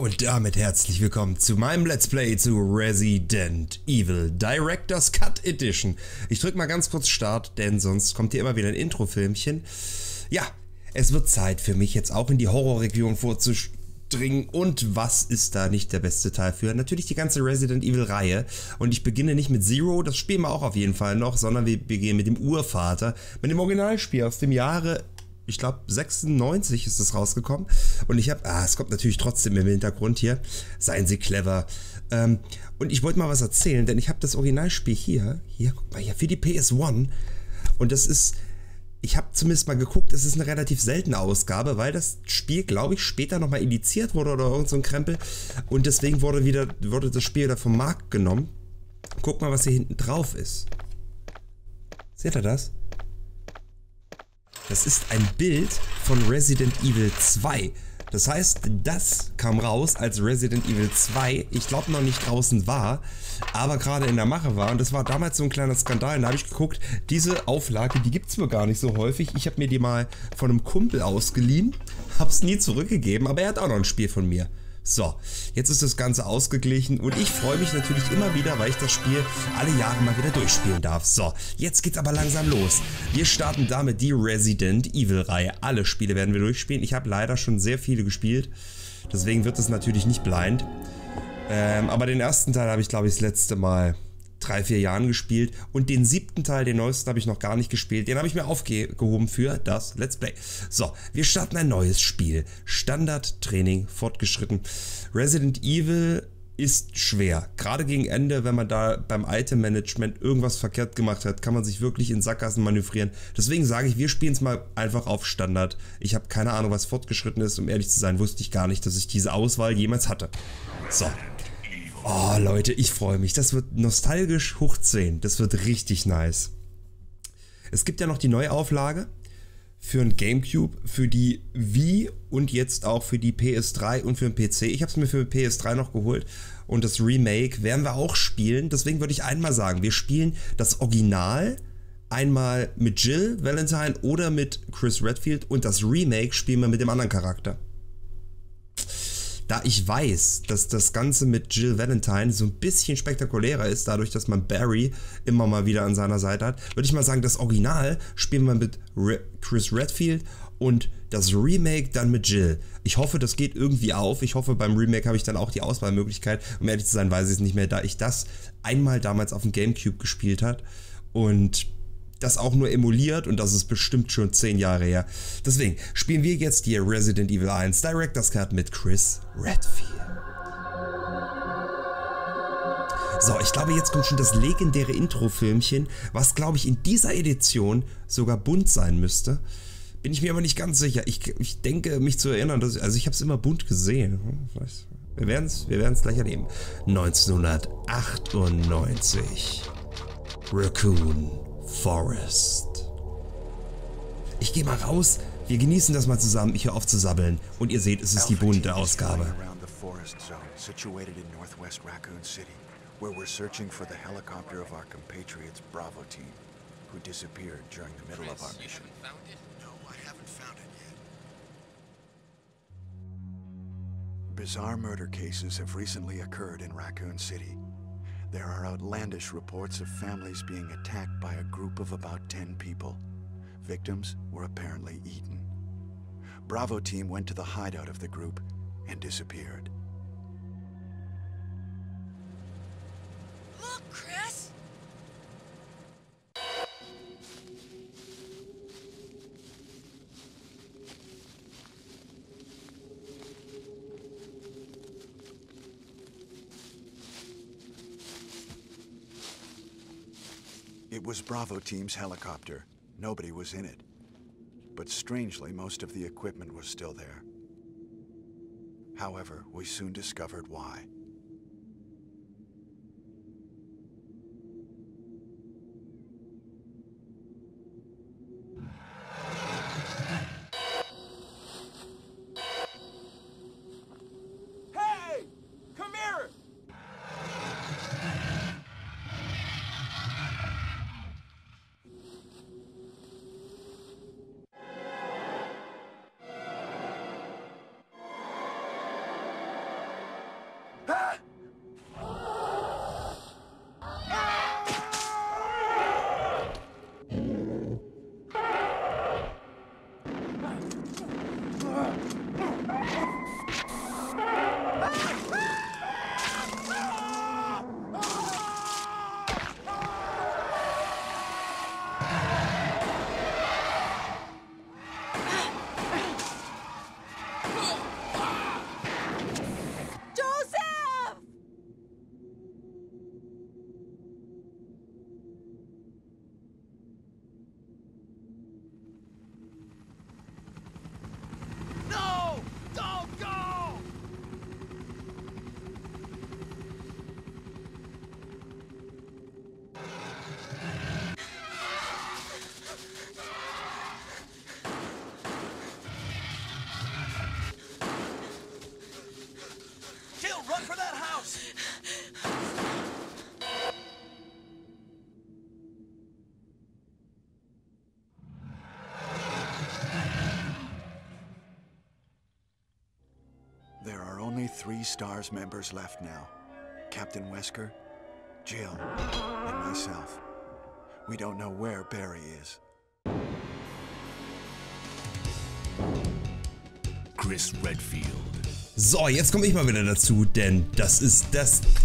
Und damit herzlich willkommen zu meinem Let's Play zu Resident Evil Director's Cut Edition. Ich drücke mal ganz kurz Start, denn sonst kommt hier immer wieder ein Intro-Filmchen. Ja, es wird Zeit für mich jetzt auch in die Horrorregion vorzudringen. Und was ist da nicht der beste Teil für? Natürlich die ganze Resident Evil Reihe. Und ich beginne nicht mit Zero, das spielen wir auch auf jeden Fall noch, sondern wir beginnen mit dem Urvater, mit dem Originalspiel aus dem Jahre... Ich glaube 96 ist das rausgekommen und ich habe, es kommt natürlich trotzdem im Hintergrund hier, seien Sie clever. Und ich wollte mal was erzählen, denn ich habe das Originalspiel hier, guck mal hier, für die PS1 und das ist, ich habe zumindest mal geguckt, es ist eine relativ seltene Ausgabe, weil das Spiel, glaube ich, später nochmal indiziert wurde oder irgend so ein Krempel und deswegen wurde das Spiel wieder vom Markt genommen. Guck mal, was hier hinten drauf ist. Seht ihr das? Das ist ein Bild von Resident Evil 2. Das heißt, das kam raus, als Resident Evil 2, ich glaube, noch nicht draußen war, aber gerade in der Mache war. Und das war damals so ein kleiner Skandal. Und da habe ich geguckt, diese Auflage, die gibt es mir gar nicht so häufig. Ich habe mir die mal von einem Kumpel ausgeliehen, habe es nie zurückgegeben, aber er hat auch noch ein Spiel von mir. So, jetzt ist das Ganze ausgeglichen und ich freue mich natürlich immer wieder, weil ich das Spiel alle Jahre mal wieder durchspielen darf. So, jetzt geht's aber langsam los. Wir starten damit die Resident Evil Reihe. Alle Spiele werden wir durchspielen. Ich habe leider schon sehr viele gespielt, deswegen wird es natürlich nicht blind. Aber den ersten Teil habe ich, glaube ich, das letzte Mal 3-4 Jahren gespielt und den 7. Teil, den neuesten, habe ich noch gar nicht gespielt. Den habe ich mir aufgehoben für das Let's Play. So, wir starten ein neues Spiel. Standard-Training fortgeschritten. Resident Evil ist schwer. Gerade gegen Ende, wenn man da beim Item-Management irgendwas verkehrt gemacht hat, kann man sich wirklich in Sackgassen manövrieren. Deswegen sage ich, wir spielen es mal einfach auf Standard. Ich habe keine Ahnung, was fortgeschritten ist. Um ehrlich zu sein, wusste ich gar nicht, dass ich diese Auswahl jemals hatte. So. Oh Leute, ich freue mich. Das wird nostalgisch hoch 10. Das wird richtig nice. Es gibt ja noch die Neuauflage für ein GameCube, für die Wii und jetzt auch für die PS3 und für den PC. Ich habe es mir für die PS3 noch geholt und das Remake werden wir auch spielen. Deswegen würde ich einmal sagen, wir spielen das Original einmal mit Jill Valentine oder mit Chris Redfield und das Remake spielen wir mit dem anderen Charakter. Da ich weiß, dass das Ganze mit Jill Valentine so ein bisschen spektakulärer ist, dadurch, dass man Barry immer mal wieder an seiner Seite hat, würde ich mal sagen, das Original spielen wir mit Chris Redfield und das Remake dann mit Jill. Ich hoffe, das geht irgendwie auf. Ich hoffe, beim Remake habe ich dann auch die Auswahlmöglichkeit. Um ehrlich zu sein, weiß ich es nicht mehr, da ich das einmal damals auf dem GameCube gespielt habe und das auch nur emuliert und das ist bestimmt schon 10 Jahre her. Deswegen spielen wir jetzt die Resident Evil 1 Director's Cut mit Chris Redfield. So, ich glaube, jetzt kommt schon das legendäre Intro-Filmchen, was, glaube ich, in dieser Edition sogar bunt sein müsste. Bin ich mir aber nicht ganz sicher. Ich denke, mich zu erinnern, dass ich habe es immer bunt gesehen. Wir werden's gleich erleben. 1998. Raccoon Forest. Ich gehe mal raus, wir genießen das mal zusammen, ich höre auf zu sabbeln und ihr seht, es ist die bunte Ausgabe. Bizarre murder cases have recently occurred in Raccoon City. There are outlandish reports of families being attacked by a group of about 10 people. Victims were apparently eaten. Bravo team went to the hideout of the group and disappeared. Look, Chris! It was Bravo team's helicopter. Nobody was in it. But strangely, most of the equipment was still there. However, we soon discovered why. three STARS members left now. Captain Wesker, Jill, and myself. We don't know where Barry is. Chris Redfield. So, jetzt komme ich mal wieder dazu, denn das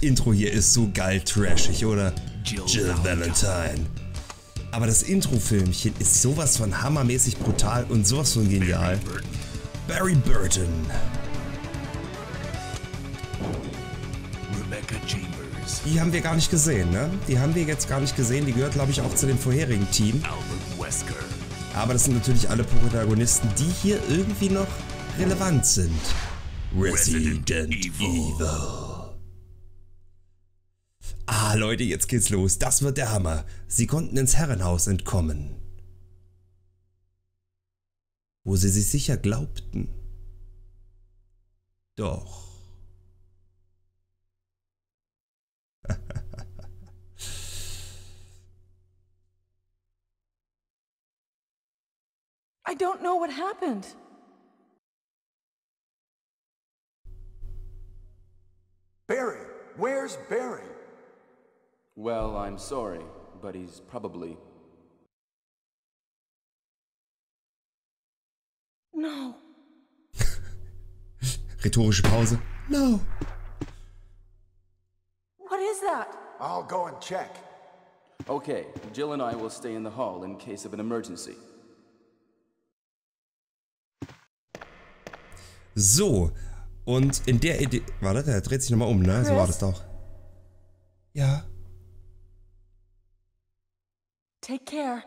Intro hier ist so geil trashig, oder? Jill Valentine. Aber das Intro-Filmchen ist sowas von hammermäßig brutal und sowas von genial. Barry Burton. Die haben wir gar nicht gesehen, ne? Die haben wir jetzt gar nicht gesehen. Die gehört, glaube ich, auch zu dem vorherigen Team. Aber das sind natürlich alle Protagonisten, die hier irgendwie noch relevant sind. Resident Evil. Ah, Leute, jetzt geht's los. Das wird der Hammer. Sie konnten ins Herrenhaus entkommen, wo sie sich sicher glaubten. Doch. I don't know what happened. Barry, where's Barry? Well, I'm sorry, but he's probably... No. Rhetorische Pause. No. What is that? I'll go and check. Okay, Jill and I will stay in the hall in case of an emergency. So, und in der Idee... Warte, der dreht sich nochmal um, ne? Chris? So war das doch. Ja. Take care.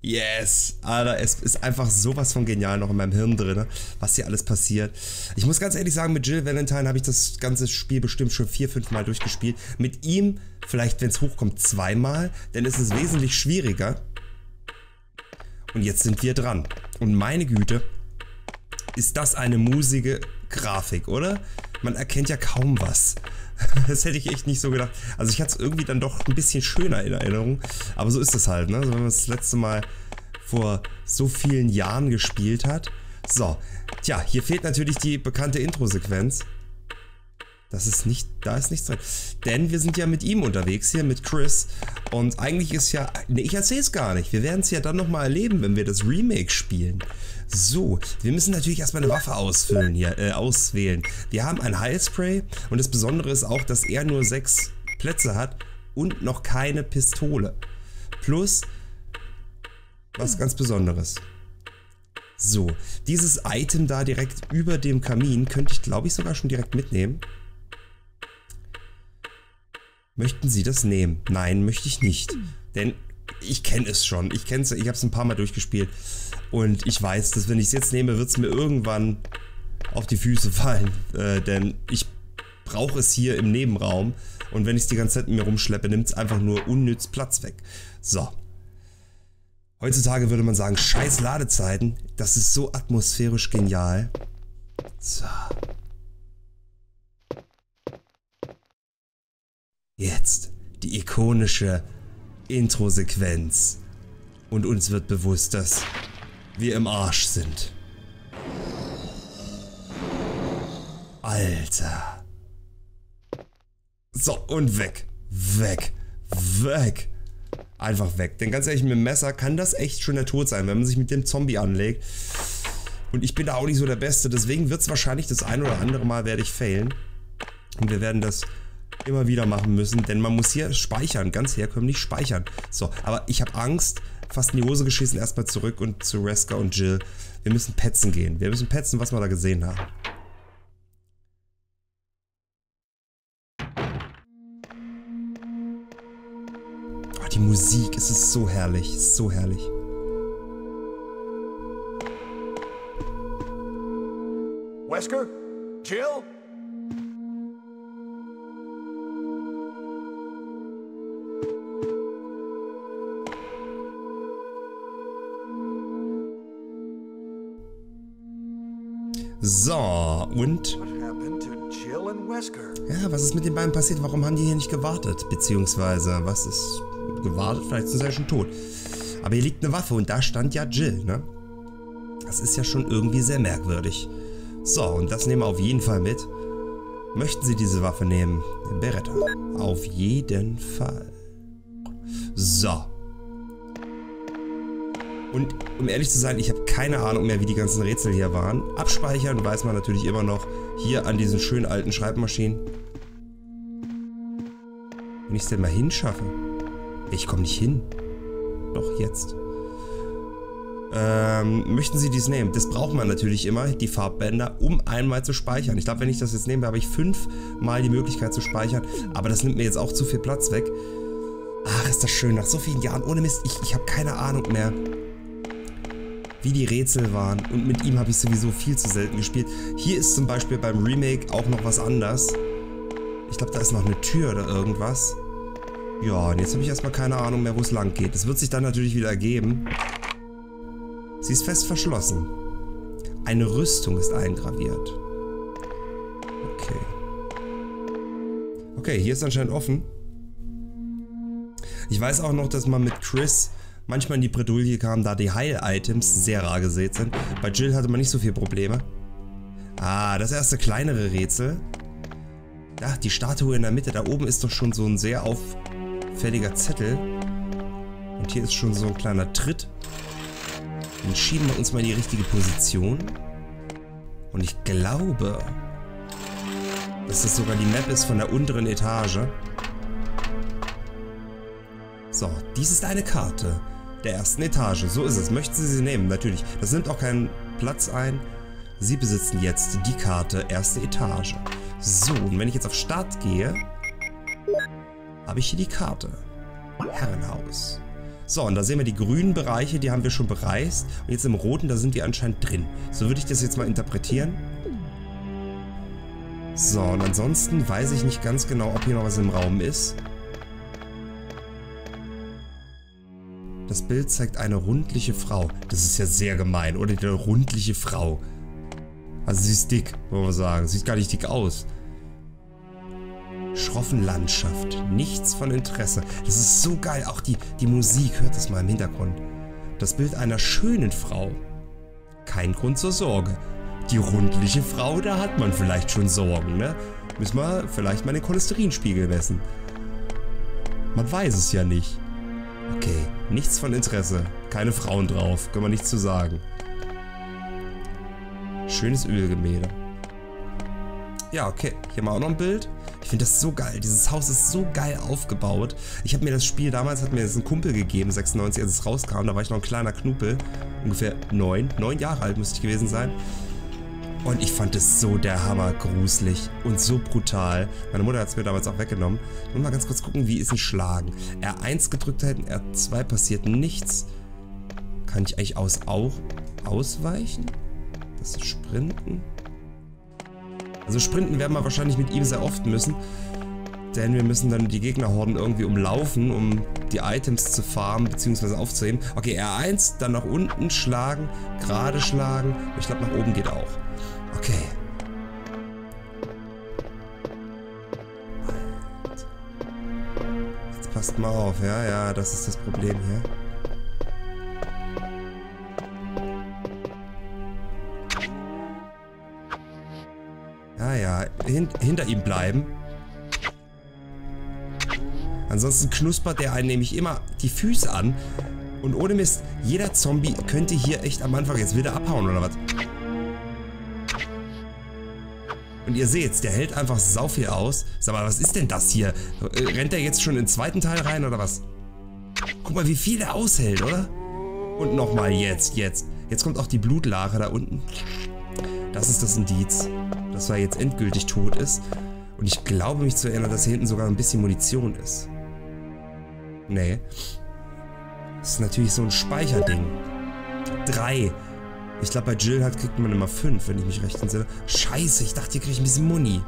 Yes, Alter, es ist einfach sowas von genial noch in meinem Hirn drin, ne? Was hier alles passiert. Ich muss ganz ehrlich sagen, mit Jill Valentine habe ich das ganze Spiel bestimmt schon 4, 5 Mal durchgespielt. Mit ihm, vielleicht wenn es hochkommt, 2 Mal, denn es ist wesentlich schwieriger. Und jetzt sind wir dran. Und meine Güte, ist das eine musige Grafik, oder? Man erkennt ja kaum was. Das hätte ich echt nicht so gedacht. Also ich hatte es irgendwie dann doch ein bisschen schöner in Erinnerung. Aber so ist das halt, ne? Also wenn man das letzte Mal vor so vielen Jahren gespielt hat. So, tja, hier fehlt natürlich die bekannte Intro-Sequenz. Das ist nicht, da ist nichts drin. Denn wir sind ja mit ihm unterwegs hier, mit Chris. Und eigentlich ist ja... Ne, ich erzähl's gar nicht. Wir werden es ja dann nochmal erleben, wenn wir das Remake spielen. So, wir müssen natürlich erstmal eine Waffe ausfüllen hier, auswählen. Wir haben ein Heilspray. Und das Besondere ist auch, dass er nur 6 Plätze hat und noch keine Pistole. Plus was ganz Besonderes. So, dieses Item da direkt über dem Kamin könnte ich, glaube ich, sogar schon direkt mitnehmen. Möchten Sie das nehmen? Nein, möchte ich nicht. Denn ich kenne es schon. Ich kenne es, ich habe es ein paar Mal durchgespielt. Und ich weiß, dass wenn ich es jetzt nehme, wird es mir irgendwann auf die Füße fallen. Denn ich brauche es hier im Nebenraum. Und wenn ich es die ganze Zeit mit mir rumschleppe, nimmt es einfach nur unnütz Platz weg. So. Heutzutage würde man sagen, scheiß Ladezeiten. Das ist so atmosphärisch genial. So. Jetzt die ikonische Intro-Sequenz. Und uns wird bewusst, dass wir im Arsch sind. Alter. So, und weg. Weg. Weg. Einfach weg. Denn ganz ehrlich, mit dem Messer kann das echt schon der Tod sein, wenn man sich mit dem Zombie anlegt. Und ich bin da auch nicht so der Beste. Deswegen wird es wahrscheinlich das ein oder andere Mal werde ich failen. Und wir werden das... immer wieder machen müssen, denn man muss hier speichern, ganz herkömmlich speichern. So, aber ich habe Angst, fast in die Hose geschissen, erstmal zurück und zu Wesker und Jill. Wir müssen petzen gehen. Wir müssen petzen, was wir da gesehen haben. Oh, die Musik, es ist so herrlich, es ist so herrlich. Wesker? Jill? So, und? Ja, was ist mit den beiden passiert? Warum haben die hier nicht gewartet? Beziehungsweise, was ist gewartet? Vielleicht sind sie ja schon tot. Aber hier liegt eine Waffe und da stand ja Jill, ne? Das ist ja schon irgendwie sehr merkwürdig. So, und das nehmen wir auf jeden Fall mit. Möchten Sie diese Waffe nehmen? Beretta. Auf jeden Fall. So. Und um ehrlich zu sein, ich habe keine Ahnung mehr, wie die ganzen Rätsel hier waren. Abspeichern weiß man natürlich immer noch hier an diesen schönen alten Schreibmaschinen. Wenn ich es denn mal hinschaffe. Ich komme nicht hin. Doch, jetzt. Möchten Sie dies nehmen? Das braucht man natürlich immer, die Farbbänder, um einmal zu speichern. Ich glaube, wenn ich das jetzt nehme, habe ich 5-mal die Möglichkeit zu speichern. Aber das nimmt mir jetzt auch zu viel Platz weg. Ach, ist das schön. Nach so vielen Jahren, ohne Mist, ich habe keine Ahnung mehr, wie die Rätsel waren. Und mit ihm habe ich sowieso viel zu selten gespielt. Hier ist zum Beispiel beim Remake auch noch was anders. Ich glaube, da ist noch eine Tür oder irgendwas. Ja, und jetzt habe ich erstmal keine Ahnung mehr, wo es lang geht. Das wird sich dann natürlich wieder ergeben. Sie ist fest verschlossen. Eine Rüstung ist eingraviert. Okay. Okay, hier ist anscheinend offen. Ich weiß auch noch, dass man mit Chris manchmal in die Bredouille kam, da die Heil-Items sehr rar gesät sind. Bei Jill hatte man nicht so viele Probleme. Ah, das erste kleinere Rätsel. Ach, die Statue in der Mitte. Da oben ist doch schon so ein sehr auffälliger Zettel. Und hier ist schon so ein kleiner Tritt. Dann schieben wir uns mal in die richtige Position. Und ich glaube, dass das sogar die Map ist von der unteren Etage. So, dies ist eine Karte der ersten Etage. So ist es. Möchten Sie sie nehmen? Natürlich. Das nimmt auch keinen Platz ein. Sie besitzen jetzt die Karte erste Etage. So, und wenn ich jetzt auf Start gehe, habe ich hier die Karte. Herrenhaus. So, und da sehen wir die grünen Bereiche, die haben wir schon bereist. Und jetzt im roten, da sind wir anscheinend drin. So würde ich das jetzt mal interpretieren. So, und ansonsten weiß ich nicht ganz genau, ob hier noch was im Raum ist. Das Bild zeigt eine rundliche Frau. Das ist ja sehr gemein, oder? Die rundliche Frau. Also sie ist dick, muss man sagen. Sieht gar nicht dick aus. Schroffen Landschaft. Nichts von Interesse. Das ist so geil. Auch die Musik. Hört das mal im Hintergrund. Das Bild einer schönen Frau. Kein Grund zur Sorge. Die rundliche Frau, da hat man vielleicht schon Sorgen, ne? Müssen wir vielleicht mal den Cholesterinspiegel messen. Man weiß es ja nicht. Okay. Nichts von Interesse. Keine Frauen drauf. Können wir nichts zu sagen. Schönes Ölgemälde. Ja, okay. Hier mal auch noch ein Bild. Ich finde das so geil. Dieses Haus ist so geil aufgebaut. Ich habe mir das Spiel damals, hat mir das ein Kumpel gegeben, 96, als es rauskam. Da war ich noch ein kleiner Knuppel. Ungefähr 9 Jahre alt müsste ich gewesen sein. Und ich fand es so der Hammer gruselig und so brutal. Meine Mutter hat es mir damals auch weggenommen. Nur mal ganz kurz gucken, wie ist ein Schlagen? R1 gedrückt halten, R2 passiert nichts. Kann ich eigentlich auch ausweichen? Das ist Sprinten. Also Sprinten werden wir wahrscheinlich mit ihm sehr oft müssen. Denn wir müssen dann die Gegnerhorden irgendwie umlaufen, um die Items zu farmen bzw. aufzuheben. Okay, R1, dann nach unten schlagen, gerade schlagen. Ich glaube, nach oben geht auch. Okay. Jetzt passt mal auf. Ja, ja, das ist das Problem hier. Ja, hinter ihm bleiben. Ansonsten knuspert der einen nämlich immer die Füße an. Und ohne Mist, jeder Zombie könnte hier echt am Anfang jetzt wieder abhauen, oder was? Und ihr seht's, der hält einfach sau viel aus. Sag mal, was ist denn das hier? Rennt der jetzt schon in den zweiten Teil rein, oder was? Guck mal, wie viel der aushält, oder? Und nochmal, jetzt. Jetzt kommt auch die Blutlache da unten. Das ist das Indiz, dass er jetzt endgültig tot ist. Und ich glaube, mich zu erinnern, dass hier hinten sogar ein bisschen Munition ist. Nee. Das ist natürlich so ein Speicherding. 3. Ich glaube, bei Jill halt kriegt man immer 5, wenn ich mich recht entsinne. Scheiße, ich dachte, hier kriege ich ein bisschen Muni.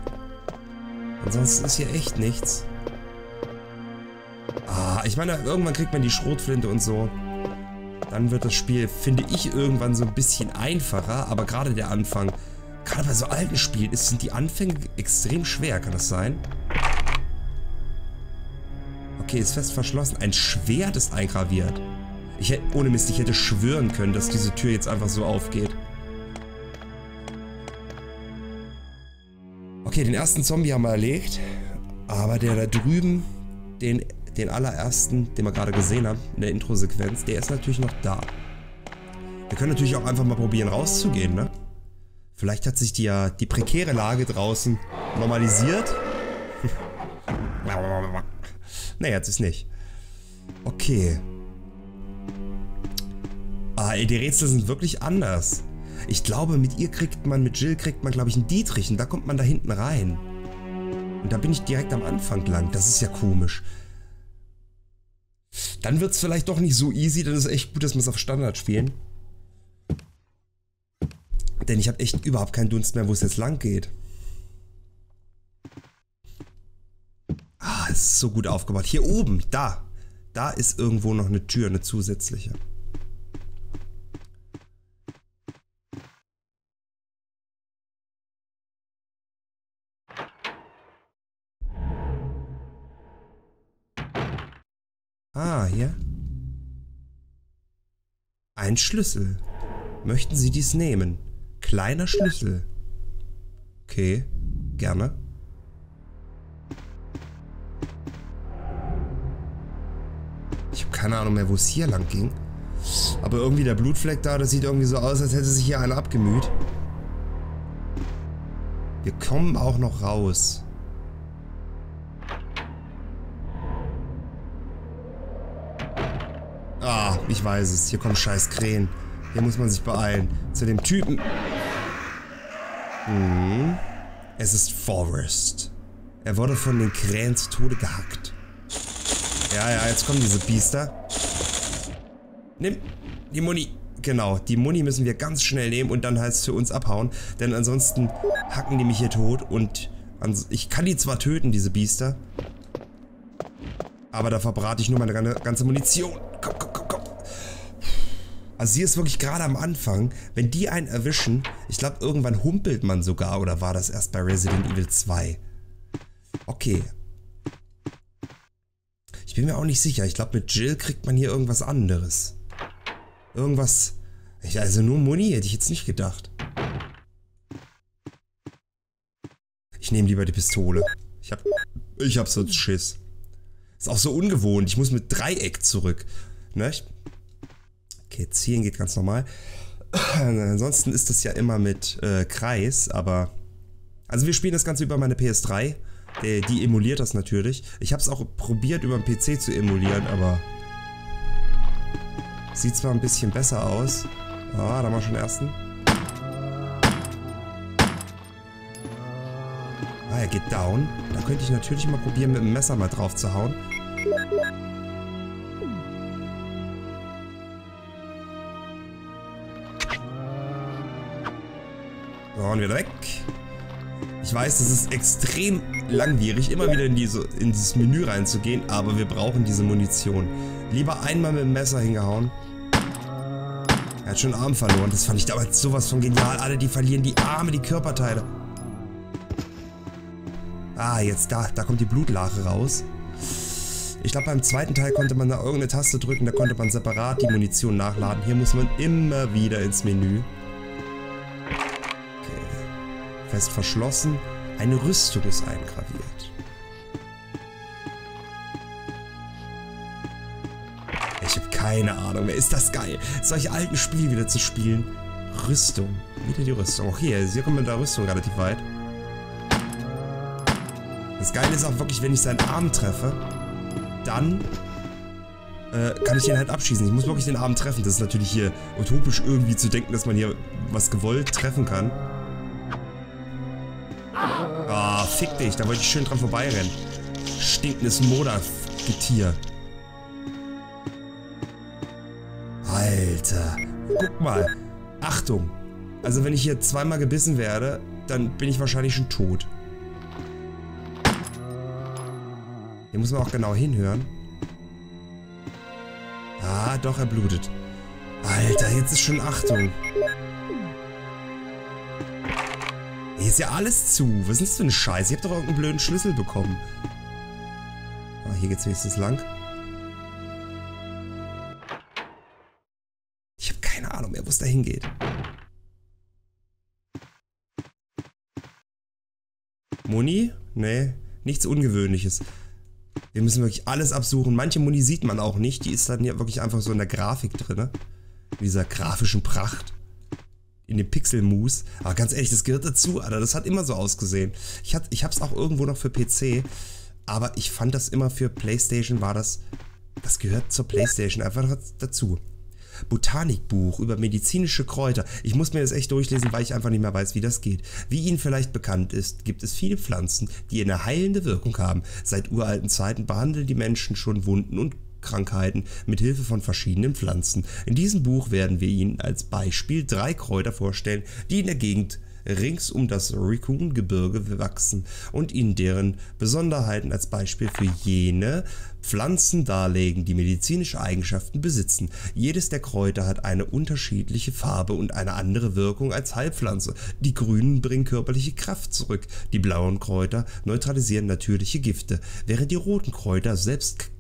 Ansonsten ist hier echt nichts. Ah, ich meine, irgendwann kriegt man die Schrotflinte und so. Dann wird das Spiel, finde ich, irgendwann so ein bisschen einfacher. Aber gerade der Anfang, gerade bei so alten Spielen, sind die Anfänge extrem schwer. Kann das sein? Okay, ist fest verschlossen. Ein Schwert ist eingraviert. Ich hätte, ohne Mist, ich hätte schwören können, dass diese Tür jetzt einfach so aufgeht. Okay, den ersten Zombie haben wir erlegt. Aber der da drüben, den allerersten, den wir gerade gesehen haben, in der Intro-Sequenz, der ist natürlich noch da. Wir können natürlich auch einfach mal probieren, rauszugehen, ne? Vielleicht hat sich die prekäre Lage draußen normalisiert. Naja, jetzt ist nicht. Okay. Ah, die Rätsel sind wirklich anders. Ich glaube, mit Jill kriegt man, glaube ich, einen Dietrich. Und da kommt man da hinten rein. Und da bin ich direkt am Anfang lang. Das ist ja komisch. Dann wird es vielleicht doch nicht so easy. Dann ist es echt gut, dass wir es auf Standard spielen. Denn ich habe echt überhaupt keinen Dunst mehr, wo es jetzt lang geht. Ah, es ist so gut aufgebaut. Hier oben, da. Da ist irgendwo noch eine Tür, eine zusätzliche. Ah, hier. Ein Schlüssel. Möchten Sie dies nehmen? Kleiner Schlüssel. Okay, gerne. Ich habe keine Ahnung mehr, wo es hier lang ging. Aber irgendwie der Blutfleck da, das sieht irgendwie so aus, als hätte sich hier einer abgemüht. Wir kommen auch noch raus. Ah, ich weiß es. Hier kommen scheiß Krähen. Hier muss man sich beeilen. Zu dem Typen. Hm. Es ist Forrest. Er wurde von den Krähen zu Tode gehackt. Ja, ja, jetzt kommen diese Biester. Nimm die Muni. Genau, die Muni müssen wir ganz schnell nehmen und dann heißt es für uns abhauen. Denn ansonsten hacken die mich hier tot und ich kann die zwar töten, diese Biester. Aber da verbrate ich nur meine ganze Munition. Komm, komm, komm, komm. Also hier ist wirklich gerade am Anfang, wenn die einen erwischen, ich glaube irgendwann humpelt man sogar, oder war das erst bei Resident Evil 2? Okay. Ich bin mir auch nicht sicher, ich glaube mit Jill kriegt man hier irgendwas anderes. Irgendwas, also nur Muni hätte ich jetzt nicht gedacht. Ich nehme lieber die Pistole. Ich hab sonst Schiss. Ist auch so ungewohnt, ich muss mit Dreieck zurück, ne? Okay, ziehen geht ganz normal. Ansonsten ist das ja immer mit Kreis, aber... Also wir spielen das Ganze über meine PS3. Die emuliert das natürlich. Ich habe es auch probiert, über den PC zu emulieren, aber... Sieht zwar ein bisschen besser aus. Ah, da haben wir schon den ersten. Ah, er geht down. Da könnte ich natürlich mal probieren, mit dem Messer mal drauf zu hauen. Und wieder weg. Ich weiß, das ist extrem langwierig, immer wieder in dieses Menü reinzugehen, aber wir brauchen diese Munition. Lieber einmal mit dem Messer hingehauen. Er hat schon einen Arm verloren, das fand ich damals sowas von genial. Alle, die verlieren die Arme, die Körperteile. Ah, jetzt da kommt die Blutlache raus. Ich glaube, beim zweiten Teil konnte man da irgendeine Taste drücken, da konnte man separat die Munition nachladen. Hier muss man immer wieder ins Menü. Fest verschlossen. Eine Rüstung ist eingraviert. Ich habe keine Ahnung mehr. Ist das geil, solche alten Spiele wieder zu spielen. Rüstung. Wieder die Rüstung. Okay, also hier kommt man mit der Rüstung relativ weit. Das Geile ist auch wirklich, wenn ich seinen Arm treffe, dann kann ich den halt abschießen. Ich muss wirklich den Arm treffen. Das ist natürlich hier utopisch irgendwie zu denken, dass man hier was gewollt treffen kann. Ah, fick dich, da wollte ich schön dran vorbeirennen. Stinkendes Modergetier. Alter, guck mal. Achtung. Also wenn ich hier zweimal gebissen werde, dann bin ich wahrscheinlich schon tot. Hier muss man auch genau hinhören. Ah, doch, er blutet. Alter, jetzt ist schon Achtung. Hier ist ja alles zu. Was ist denn das für ein Scheiß? Ich hab doch irgendeinen blöden Schlüssel bekommen. Ah, hier geht's wenigstens lang. wo es da hingeht. Muni? Nee, nichts Ungewöhnliches. Wir müssen wirklich alles absuchen. Manche Muni sieht man auch nicht. Die ist dann hier wirklich einfach so in der Grafik drin. Ne? In dieser grafischen Pracht. In dem Pixelmus. Aber ganz ehrlich, das gehört dazu, Alter. Das hat immer so ausgesehen. Ich hab's auch irgendwo noch für PC. Aber ich fand das immer für PlayStation war das... Das gehört zur PlayStation einfach dazu. Botanikbuch über medizinische Kräuter. Ich muss mir das echt durchlesen, weil ich einfach nicht mehr weiß, wie das geht. Wie Ihnen vielleicht bekannt ist, gibt es viele Pflanzen, die eine heilende Wirkung haben. Seit uralten Zeiten behandeln die Menschen schon Wunden und Krankheiten mit Hilfe von verschiedenen Pflanzen. In diesem Buch werden wir Ihnen als Beispiel 3 Kräuter vorstellen, die in der Gegend rings um das Raccoon-Gebirge wachsen und Ihnen deren Besonderheiten als Beispiel für jene Pflanzen darlegen, die medizinische Eigenschaften besitzen. Jedes der Kräuter hat eine unterschiedliche Farbe und eine andere Wirkung als Heilpflanze. Die grünen bringen körperliche Kraft zurück, die blauen Kräuter neutralisieren natürliche Gifte, während die roten Kräuter selbst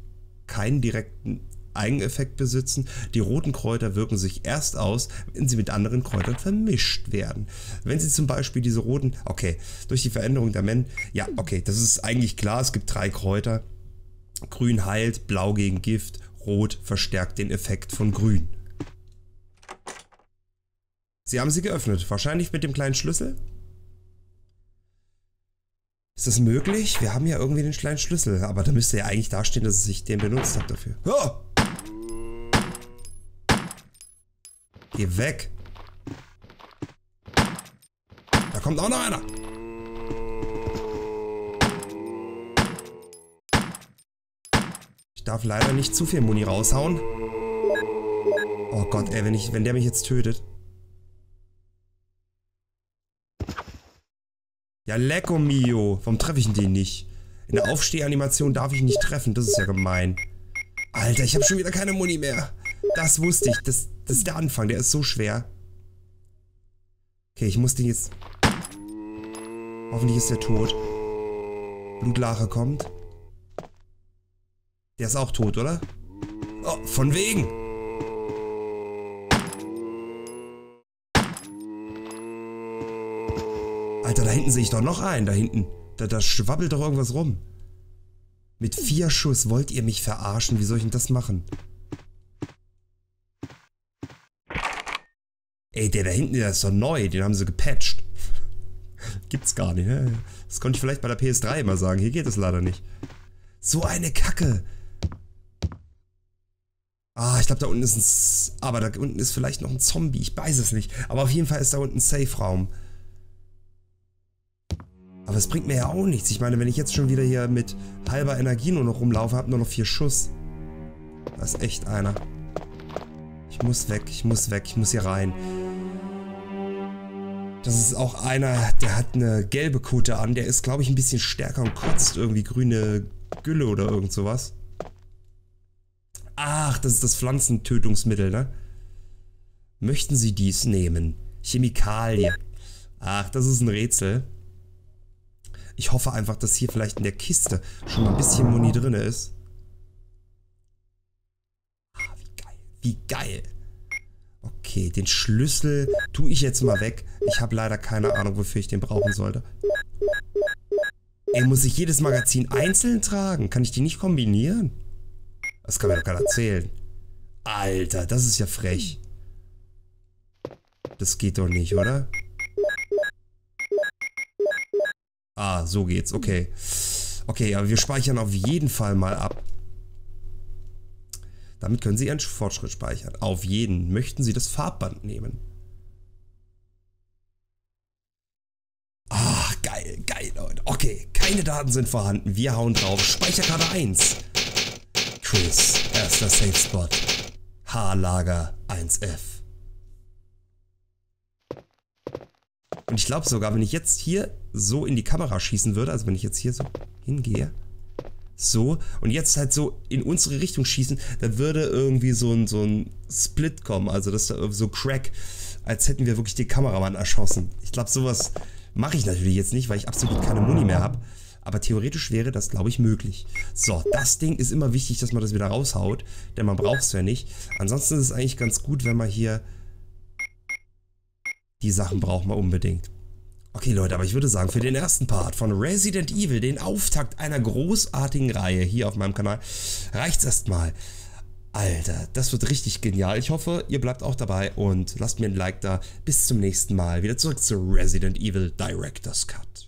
keinen direkten Eigeneffekt besitzen. Die roten Kräuter wirken sich erst aus, wenn sie mit anderen Kräutern vermischt werden. Wenn sie zum Beispiel diese roten... Okay, durch die Veränderung der Men... Ja, okay, das ist eigentlich klar. Es gibt 3 Kräuter. Grün heilt, blau gegen Gift, rot verstärkt den Effekt von grün. Sie haben sie geöffnet. Wahrscheinlich mit dem kleinen Schlüssel. Ist das möglich? Wir haben ja irgendwie den kleinen Schlüssel. Aber da müsste ja eigentlich dastehen, dass ich den benutzt habe dafür. Oh! Geh weg! Da kommt auch noch einer! Ich darf leider nicht zu viel Muni raushauen. Oh Gott, ey, wenn der mich jetzt tötet. Ja, lecko mio. Warum treffe ich denn den nicht? In der Aufstehanimation darf ich nicht treffen. Das ist ja gemein. Alter, ich habe schon wieder keine Muni mehr. Das wusste ich. Das ist der Anfang. Der ist so schwer. Okay, ich muss den jetzt... Hoffentlich ist der tot. Blutlache kommt. Der ist auch tot, oder? Oh, von wegen! Alter, da hinten sehe ich doch noch einen. Da hinten. Da schwabbelt doch irgendwas rum. Mit 4 Schuss wollt ihr mich verarschen. Wie soll ich denn das machen? Ey, der da hinten, der ist doch neu. Den haben sie gepatcht. Gibt's gar nicht. Ne? Das konnte ich vielleicht bei der PS3 immer sagen. Hier geht es leider nicht. So eine Kacke. Ah, ich glaube, da unten ist ein... Aber da unten ist vielleicht noch ein Zombie. Ich weiß es nicht. Aber auf jeden Fall ist da unten ein Safe-Raum. Aber es bringt mir ja auch nichts. Ich meine, wenn ich jetzt schon wieder hier mit halber Energie nur noch rumlaufe, habe nur noch 4 Schuss. Da ist echt einer. Ich muss weg, ich muss weg, ich muss hier rein. Das ist auch einer, der hat eine gelbe Kutte an. Der ist, glaube ich, ein bisschen stärker und kotzt irgendwie grüne Gülle oder irgend sowas. Ach, das ist das Pflanzentötungsmittel, ne? Möchten Sie dies nehmen? Chemikalie. Ach, das ist ein Rätsel. Ich hoffe einfach, dass hier vielleicht in der Kiste schon mal ein bisschen Muni drin ist. Ah, wie geil. Wie geil. Okay, den Schlüssel tue ich jetzt mal weg. Ich habe leider keine Ahnung, wofür ich den brauchen sollte. Ey, muss ich jedes Magazin einzeln tragen? Kann ich die nicht kombinieren? Das kann mir doch keiner erzählen. Alter, das ist ja frech. Das geht doch nicht, oder? Ah, so geht's, okay. Okay, aber wir speichern auf jeden Fall mal ab. Damit können Sie Ihren Fortschritt speichern. Auf jeden. Möchten Sie das Farbband nehmen? Ach, geil, geil, Leute. Okay, keine Daten sind vorhanden. Wir hauen drauf. Speicherkarte 1. Chris, erster Safe Spot. H-Lager 1F. Und ich glaube sogar, wenn ich jetzt hier so in die Kamera schießen würde, also wenn ich jetzt hier so hingehe, so, und jetzt halt so in unsere Richtung schießen, dann würde irgendwie so ein Split kommen, also das da so Crack, als hätten wir wirklich den Kameramann erschossen. Ich glaube, sowas mache ich natürlich jetzt nicht, weil ich absolut keine Muni mehr habe, aber theoretisch wäre das, glaube ich, möglich. So, das Ding ist immer wichtig, dass man das wieder raushaut, denn man braucht es ja nicht. Ansonsten ist es eigentlich ganz gut, wenn man hier Die Sachen brauchen wir unbedingt. Okay, Leute, aber ich würde sagen, für den ersten Part von Resident Evil, den Auftakt einer großartigen Reihe hier auf meinem Kanal, reicht's erstmal. Alter, das wird richtig genial. Ich hoffe, ihr bleibt auch dabei und lasst mir ein Like da. Bis zum nächsten Mal. Wieder zurück zu Resident Evil Director's Cut.